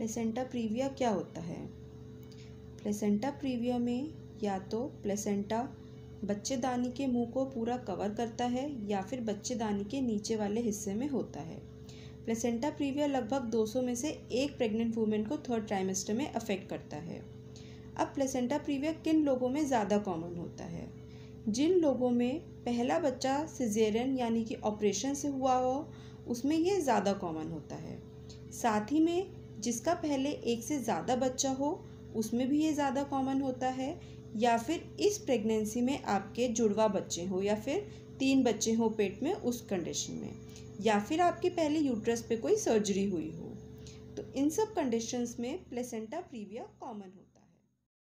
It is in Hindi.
प्लेसेंटा प्रीविया क्या होता है? प्लेसेंटा प्रीविया में या तो प्लेसेंटा बच्चेदानी के मुंह को पूरा कवर करता है या फिर बच्चेदानी के नीचे वाले हिस्से में होता है। प्लेसेंटा प्रीविया लगभग 200 में से एक प्रेग्नेंट वूमेन को थर्ड ट्राइमेस्टर में अफेक्ट करता है। अब प्लेसेंटा प्रीविया किन लोगों में ज़्यादा कॉमन होता है? जिन लोगों में पहला बच्चा सिजेरियन यानी कि ऑपरेशन से हुआ हो उसमें यह ज़्यादा कॉमन होता है। साथ ही में जिसका पहले एक से ज़्यादा बच्चा हो उसमें भी ये ज़्यादा कॉमन होता है, या फिर इस प्रेगनेंसी में आपके जुड़वा बच्चे हो या फिर 3 बच्चे हो पेट में उस कंडीशन में, या फिर आपके पहले यूट्रस पे कोई सर्जरी हुई हो। तो इन सब कंडीशंस में प्लेसेंटा प्रीविया कॉमन होता है।